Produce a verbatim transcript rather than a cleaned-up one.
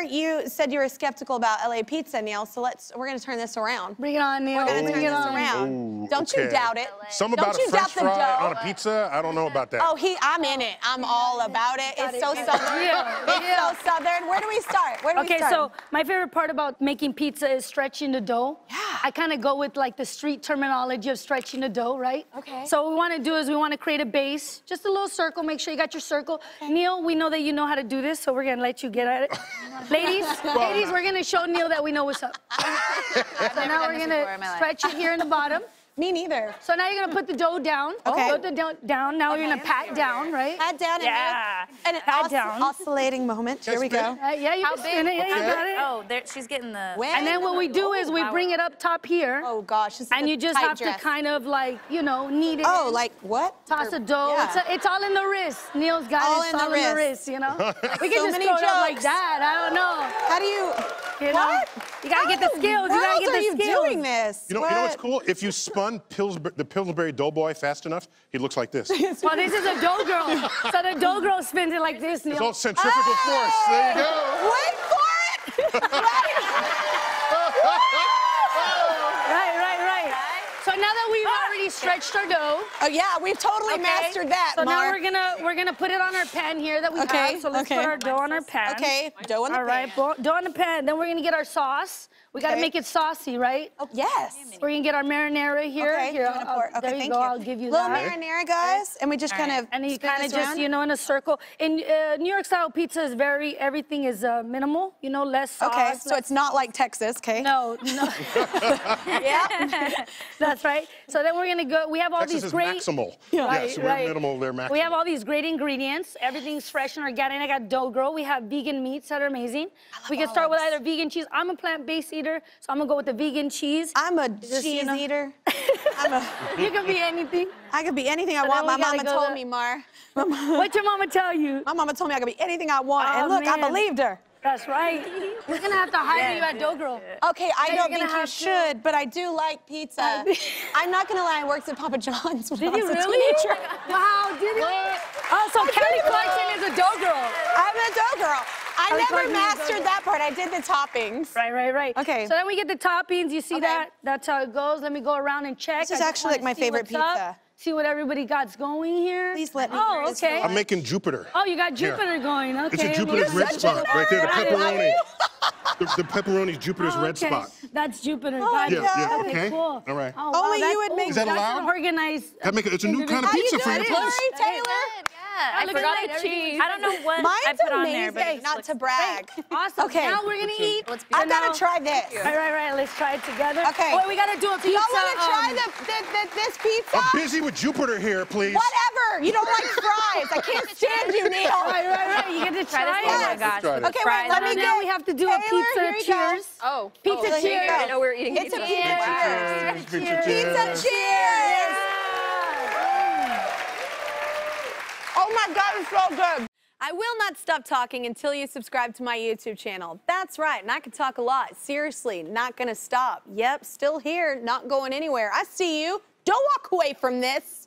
earlier you said you were skeptical about L A pizza, Neil, so let's, we're gonna turn this around. Bring it on, Neil. We're gonna oh, turn this on. around. Ooh, don't okay. you doubt it. Some about don't a French fry on a pizza, I don't know about that. Oh, he, I'm in it. I'm all about it. It's so Southern. It's so Southern. Where do we start? Where do okay, we start? Okay, so my favorite part about making pizza is stretching the dough. Yeah. I kinda go with like the street terminology of stretching the dough, right? Okay. So what we wanna do is we wanna create a base, just a little circle, make sure you got your circle. Okay. Neil, we know that you know how to do this, so we're gonna let you get at it. Ladies, well, ladies, we're gonna show Neil that we know what's up. So now we're gonna stretch it here in the bottom. Me neither. So now you're gonna put the dough down. Okay. Put the dough down. Now okay. you're gonna pat down, right? Pat down. Yeah. And an pat osc down. Oscillating moment. Here we go. Uh, yeah, you How big? It. Yeah, you got it. Oh, there, she's getting the. When? And then what we do is we bring it up top here. Oh gosh. This is and you just have dress. to kind of like, you know, knead it. Oh, in. like what? Toss the dough. Yeah. It's, a, it's all in the wrist. Neil's got all it. It's in all the in the wrist. You know. We can so just many throw jokes. it up like that. I don't know. How do you? You know? What? You gotta get the skills. You gotta get the skills. How are you doing this? You know, you know what's cool? If you spun Pillsbury, the Pillsbury Doughboy fast enough, he looks like this. Well, this is a dough girl. So the dough girl spins it like this, Neil. It's all centrifugal hey! force. There you go. Wait for it! Right, right, right. So now that we've already stretched our dough. Oh yeah, we've totally okay. mastered that. So Mar. now we're gonna we're gonna put it on our pan here that we okay. have. So let's okay. put our dough on our pan. Okay, dough on the all pan. All right, dough on the pan. Then we're gonna get our sauce. We gotta okay. make it saucy, right? Oh, yes. We're gonna get our marinara here. Okay, here I'll, I'll, okay there you thank go, you. I'll give you little that. Little marinara, guys, and we just kind of And you kind of just, around. you know, in a circle. In uh, New York style pizza is very, everything is uh, minimal, you know, less sauce. Okay, so less... it's not like Texas, okay? No, no. Yeah. That's right. So then we're gonna go, we have all Texas these great. Texas is maximal. Yeah, right, yeah so we're right. minimal, they're maximal. We have all these great ingredients. Everything's fresh and organic. I got Dough Girl. We have vegan meats that are amazing. We can start this. with either vegan cheese. I'm a plant-based eater, so I'm gonna go with the vegan cheese. I'm a Just, cheese you know. eater. I'm a... You can be anything. I could be anything I so want. My mama told to... me, Mar. What'd your mama tell you? My mama told me I could be anything I want, oh, and look, man. I believed her. That's right. We're gonna have to hire yeah, you at Dough Girl. Okay, I yeah, don't think you should, to. but I do like pizza. I'm not gonna lie, I worked at Papa John's when did I was you really? a teenager. Wow, did you? Oh, so Kelly Clarkson is a Dough Girl. I'm a Dough Girl. I never mastered that part. I did the toppings. Right, right, right. Okay. So then we get the toppings. You see okay. that? That's how it goes. Let me go around and check. This is actually like my favorite pizza. Up. See what everybody got's going here. Please let me. Oh, okay. I'm making Jupiter. Oh, you got Jupiter yeah. going. Okay. It's a Jupiter's red spot right there. The pepperoni. the, the pepperoni's Jupiter's oh, okay. red spot. That's Jupiter. Oh, God. Yeah, yeah. Okay. okay. Cool. All right. Oh, wow, only you would make that. That's organized. That make it. It's a new kind of pizza for your place. Taylor. I, I forgot the cheese. I don't know what Mine's I put amazing. on there, but not to brag. Great. Awesome. Okay. Now we're gonna eat. Let's be I gotta try this. All right, right. Let's try it together. Okay. Oh, we gotta do a pizza. Y'all wanna try um, the, the, the, this pizza? I'm busy with Jupiter here, please. Whatever. You don't like fries. I can't stand you, Neil. Right, right, right. You get to try, try it. Yes. Oh my gosh. Let's okay, wait. Let me get. Now we have to do Taylor, a pizza cheers. Oh, pizza oh, cheers. I know we're eating. It's a pizza cheers. Pizza cheers. Oh my God, it's so good. I will not stop talking until you subscribe to my YouTube channel. That's right, and I could talk a lot. Seriously, not gonna stop. Yep, still here, not going anywhere. I see you. Don't walk away from this.